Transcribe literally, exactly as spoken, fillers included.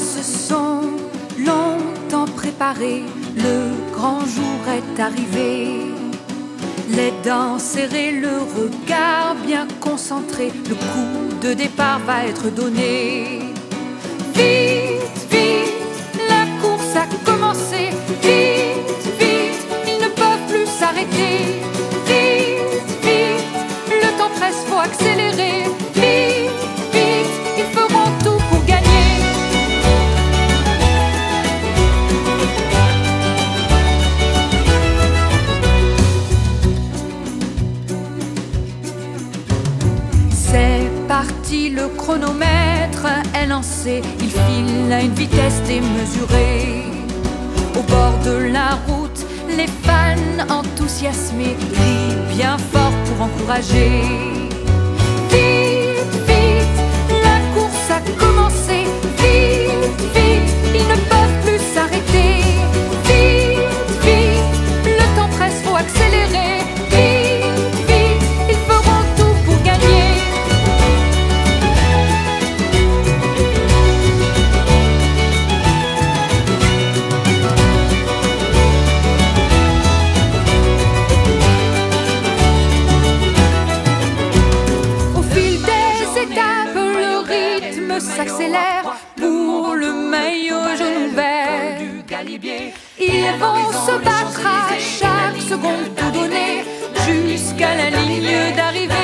se sont longtemps préparées, le grand jour est arrivé. Les dents serrées, le regard bien concentré, le coup de départ va être donné. Vite, vite, la course a commencé. Vite, vite, ils ne peuvent plus s'arrêter. Vite, vite, le temps presse, faut accélérer. Vite, vite, ils feront tout pour gagner. C'est parti, le chronomètre est lancé, il file à une vitesse démesurée. Au bord de la route, les fans enthousiasmés crient bien fort pour encourager. Vite, vite, la course a commencé. Vite, vite, ils ne peuvent plus s'arrêter. Vite, vite, le temps presse, faut accélérer. Vite, vite, ils feront tout pour gagner. S'accélère pour le maillot jaune vert. Ils vont se battre à chaque seconde, tout donner jusqu'à la ligne d'arrivée.